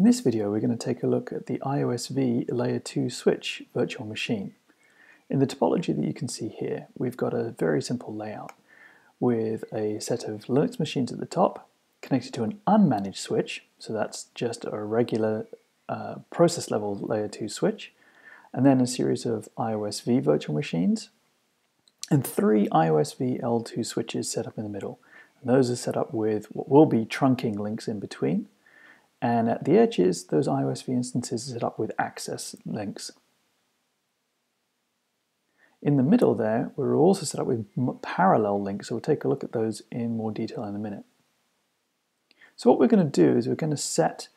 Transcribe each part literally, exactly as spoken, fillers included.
In this video, we're going to take a look at the I O S v Layer two switch virtual machine. In the topology that you can see here, we've got a very simple layout with a set of Linux machines at the top connected to an unmanaged switch, so that's just a regular uh, process level Layer two switch, and then a series of I O S v virtual machines, and three I O S v L two switches set up in the middle. And those are set up with what will be trunking links in between. And at the edges, those I O S v instances are set up with access links. In the middle there, we're also set up with parallel links, so we'll take a look at those in more detail in a minute. So what we're going to do is we're going to set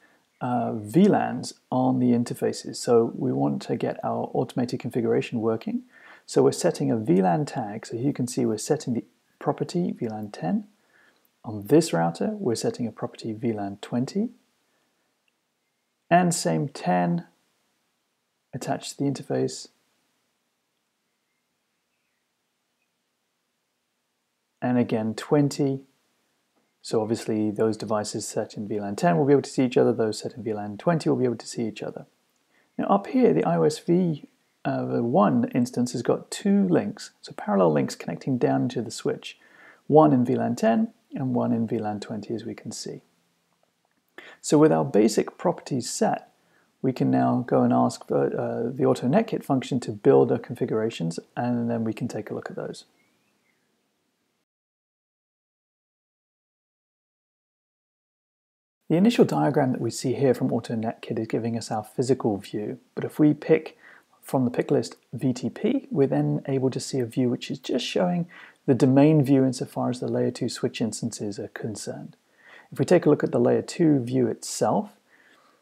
uh, V LANs on the interfaces. So we want to get our automated configuration working. So we're setting a V LAN tag. So here you can see we're setting the property V LAN ten. On this router, we're setting a property V LAN twenty. And same ten attached to the interface, and again twenty. So obviously those devices set in V LAN ten will be able to see each other, those set in V LAN twenty will be able to see each other. Now up here the I O S v uh, the one instance has got two links, so parallel links connecting down to the switch, one in V LAN ten and one in V LAN twenty, as we can see. So with our basic properties set, we can now go and ask uh, the AutoNetKit function to build our configurations, and then we can take a look at those. The initial diagram that we see here from AutoNetKit is giving us our physical view, but if we pick from the pick list V T P, we're then able to see a view which is just showing the domain view insofar as the layer two switch instances are concerned. If we take a look at the layer two view itself,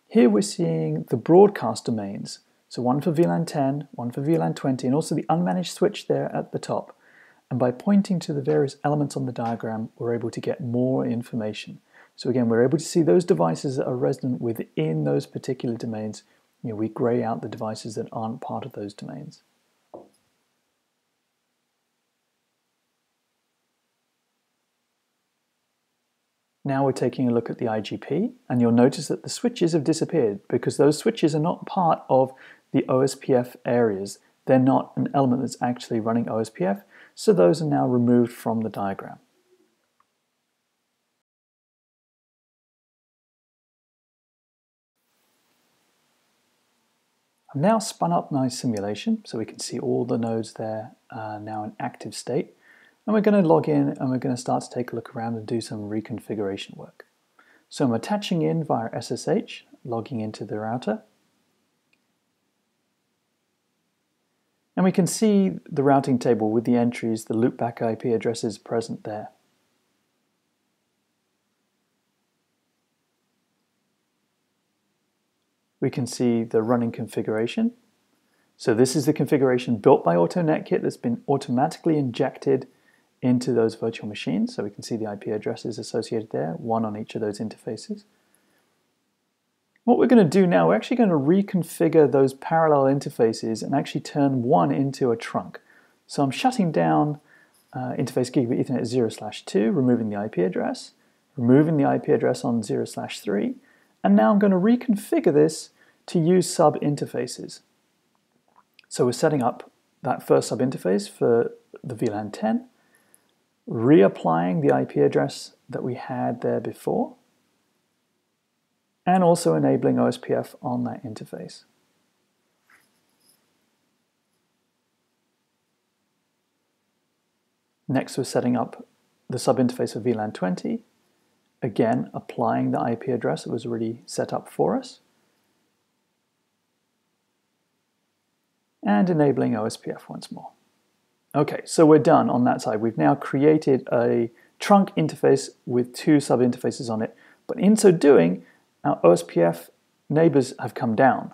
here we're seeing the broadcast domains. So one for V LAN ten, one for V LAN twenty, and also the unmanaged switch there at the top. And by pointing to the various elements on the diagram, we're able to get more information. So again, we're able to see those devices that are resident within those particular domains. You know, we grey out the devices that aren't part of those domains. Now we're taking a look at the I G P, and you'll notice that the switches have disappeared because those switches are not part of the O S P F areas. They're not an element that's actually running O S P F, so those are now removed from the diagram. I've now spun up my simulation, so we can see all the nodes there uh, now in active state. And we're going to log in and we're going to start to take a look around and do some reconfiguration work. So I'm attaching in via S S H, logging into the router. And we can see the routing table with the entries, the loopback I P addresses present there. We can see the running configuration. So this is the configuration built by AutoNetKit that's been automatically injected into those virtual machines, so we can see the I P addresses associated there, one on each of those interfaces. What we're going to do now, we're actually going to reconfigure those parallel interfaces and actually turn one into a trunk. So I'm shutting down uh, interface gigabit Ethernet zero slash two, removing the I P address, removing the I P address on zero slash three, and now I'm going to reconfigure this to use sub interfaces. So we're setting up that first sub interface for the V LAN ten, reapplying the I P address that we had there before, and also enabling O S P F on that interface. Next, we're setting up the sub-interface for V LAN twenty, again applying the I P address that was already set up for us, and enabling O S P F once more. Okay, so we're done on that side. We've now created a trunk interface with two sub-interfaces on it, but in so doing, our O S P F neighbors have come down.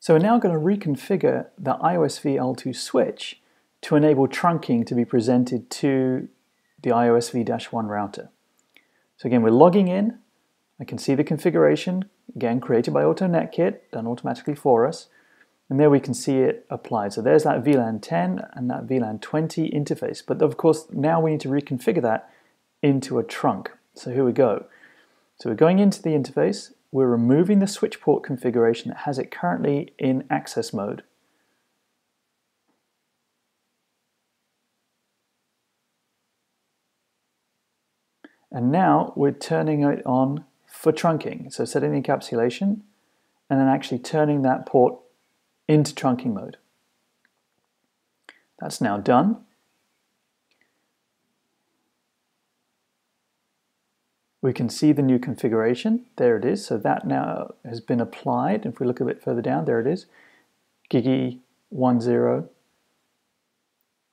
So we're now going to reconfigure the I O S v L two switch to enable trunking to be presented to the I O S v one router. So again, we're logging in. I can see the configuration, again created by AutoNetKit, done automatically for us. And there we can see it applied. So there's that V LAN ten and that V LAN twenty interface. But of course, now we need to reconfigure that into a trunk. So here we go. So we're going into the interface, we're removing the switch port configuration that has it currently in access mode. And now we're turning it on for trunking, so setting the encapsulation and then actually turning that port into trunking mode. That's now done. We can see the new configuration, there it is, so that now has been applied. If we look a bit further down, there it is, G I G I ten.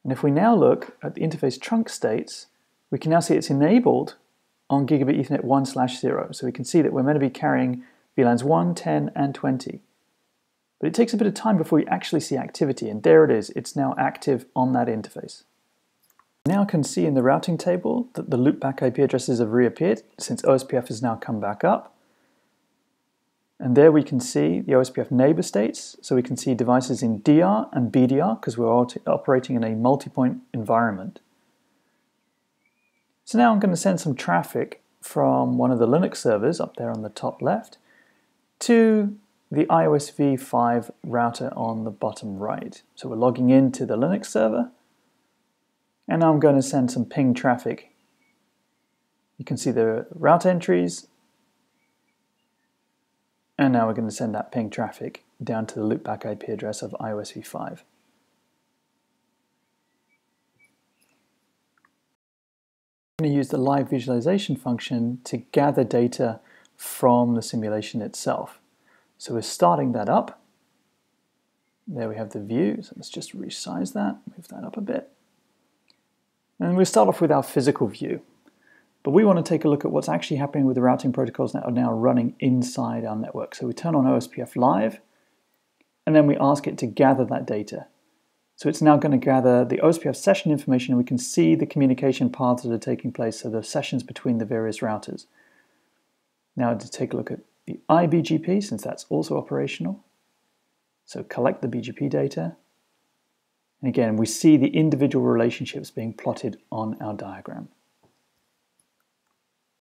And if we now look at the interface trunk states, we can now see it's enabled on Gigabit Ethernet one slash zero. So we can see that we're meant to be carrying V LANs one, ten, and twenty. But it takes a bit of time before you actually see activity, and there it is, it's now active on that interface. Now can see in the routing table that the loopback I P addresses have reappeared since O S P F has now come back up. And there we can see the O S P F neighbor states, so we can see devices in D R and B D R because we're operating in a multi-point environment. So now I'm going to send some traffic from one of the Linux servers up there on the top left to the I O S v five router on the bottom right. So we're logging into the Linux server. And I'm going to send some ping traffic. You can see the route entries. And now we're going to send that ping traffic down to the loopback I P address of I O S v five. I'm going to use the live visualization function to gather data from the simulation itself. So we're starting that up. There we have the view. So let's just resize that, move that up a bit. And we'll start off with our physical view, but we want to take a look at what's actually happening with the routing protocols that are now running inside our network. So we turn on O S P F Live, and then we ask it to gather that data. So it's now going to gather the O S P F session information, and we can see the communication paths that are taking place, so the sessions between the various routers. Now to take a look at the I B G P, since that's also operational. So collect the B G P data. And again, we see the individual relationships being plotted on our diagram.